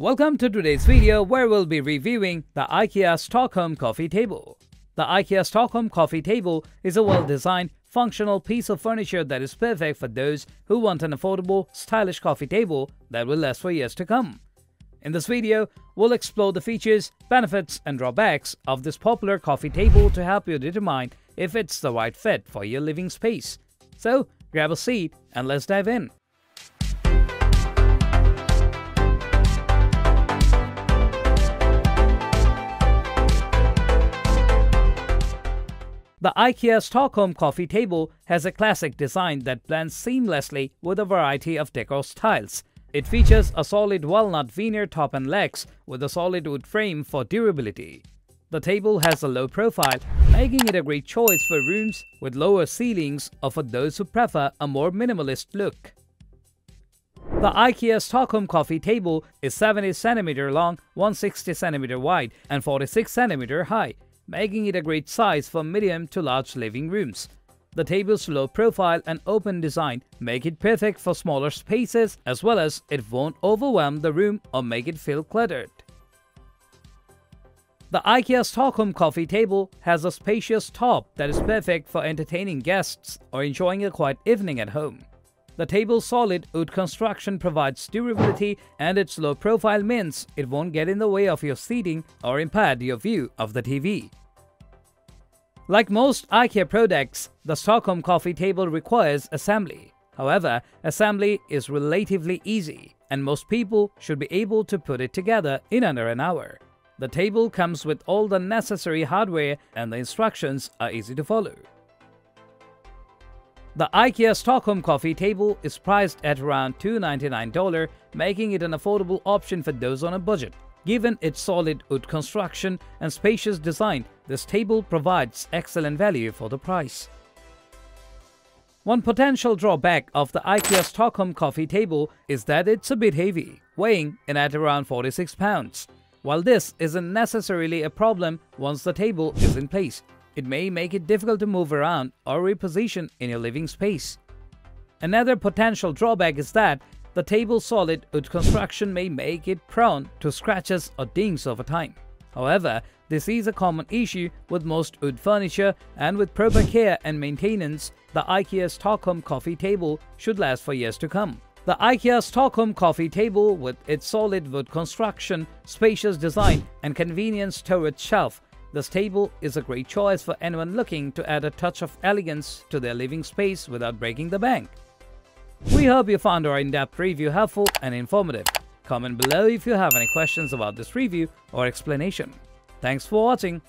Welcome to today's video where we'll be reviewing the IKEA Stockholm coffee table. The IKEA Stockholm coffee table is a well-designed, functional piece of furniture that is perfect for those who want an affordable, stylish coffee table that will last for years to come. In this video, we'll explore the features, benefits and drawbacks of this popular coffee table to help you determine if it's the right fit for your living space. So, grab a seat and let's dive in. The IKEA Stockholm coffee table has a classic design that blends seamlessly with a variety of decor styles. It features a solid walnut veneer top and legs with a solid wood frame for durability. The table has a low profile, making it a great choice for rooms with lower ceilings or for those who prefer a more minimalist look. The IKEA Stockholm coffee table is 70 cm long, 160 cm wide and 46 cm high, making it a great size for medium to large living rooms. The table's low profile and open design make it perfect for smaller spaces, as well as it won't overwhelm the room or make it feel cluttered. The IKEA Stockholm coffee table has a spacious top that is perfect for entertaining guests or enjoying a quiet evening at home. The table's solid wood construction provides durability, and its low profile means it won't get in the way of your seating or impede your view of the TV. Like most IKEA products, the Stockholm coffee table requires assembly. However, assembly is relatively easy, and most people should be able to put it together in under an hour. The table comes with all the necessary hardware, and the instructions are easy to follow. The IKEA Stockholm coffee table is priced at around $299, making it an affordable option for those on a budget. Given its solid wood construction and spacious design, this table provides excellent value for the price. One potential drawback of the IKEA Stockholm coffee table is that it's a bit heavy, weighing in at around 46 pounds. While this isn't necessarily a problem once the table is in place, it may make it difficult to move around or reposition in your living space. Another potential drawback is that the table's solid wood construction may make it prone to scratches or dings over time. However, this is a common issue with most wood furniture, and with proper care and maintenance, the IKEA Stockholm coffee table should last for years to come. The IKEA Stockholm coffee table, with its solid wood construction, spacious design and convenient storage shelf, this table is a great choice for anyone looking to add a touch of elegance to their living space without breaking the bank. We hope you found our in-depth review helpful and informative. Comment below if you have any questions about this review or explanation. Thanks for watching.